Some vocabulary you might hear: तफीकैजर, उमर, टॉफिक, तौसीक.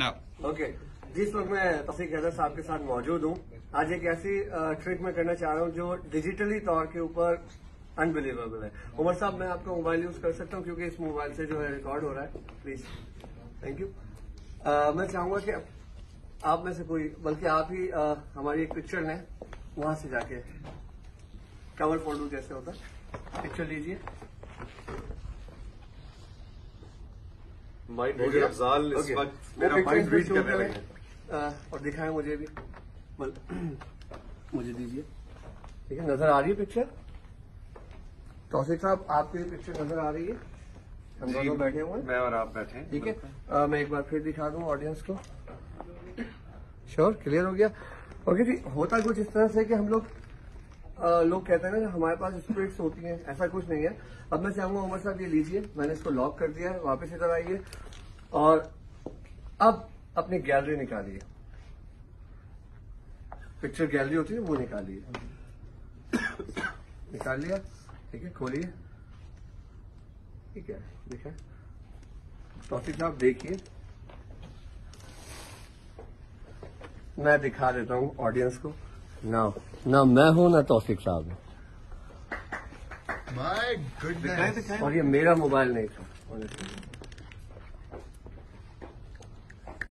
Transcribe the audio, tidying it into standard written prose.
Okay, जिस वक्त मैं तफीकैजर साहब के साथ मौजूद हूँ, आज एक ऐसी ट्रिक मैं करना चाह रहा हूँ जो डिजिटली तौर के ऊपर अनबिलीवेबल है। उमर साहब, मैं आपका मोबाइल यूज कर सकता हूँ क्योंकि इस मोबाइल से जो है रिकॉर्ड हो रहा है। Please, thank you. मैं चाहूंगा कि आप में से कोई, बल्कि आप ही हमारी एक पिक्चर लें, वहां से जाके कवर फोल्डर जैसे होता है, पिक्चर लीजिए। माइंड इस वक्त मेरा माइंड रीड करने लगे और दिखाएं मुझे भी, मुझे दीजिए। ठीक है, नजर आ रही है पिक्चर? तौसीक साहब, आपकी पिक्चर नजर आ रही है? हम दोनों बैठे हुए हैं, मैं और आप बैठे हैं। ठीक है, मैं एक बार फिर दिखा दूं ऑडियंस को। श्योर, क्लियर हो गया? ओके जी, होता कुछ इस तरह से कि हम लोग कहते हैं ना हमारे पास स्पिरिट्स होती हैं, ऐसा कुछ नहीं है। अब मैं चाहूंगा उमर साहब ये लीजिए, मैंने इसको लॉक कर दिया है, वापस इधर आइए और अब अपनी गैलरी निकालिए। पिक्चर गैलरी होती है, वो निकालिए। निकाल लिया, ठीक है, खोलिए। ठीक है, देखा टॉफिक साहब, देखिए, मैं दिखा देता हूँ ऑडियंस को। ना मैं हूं, ना तौसीक साहब है। My goodness! और ये मेरा मोबाइल नहीं था।